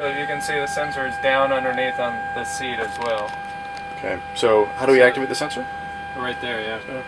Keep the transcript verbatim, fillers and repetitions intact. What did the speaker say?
As you can see, the sensor is down underneath on the seat as well. Okay, so how do we activate the sensor? Right there, yeah. So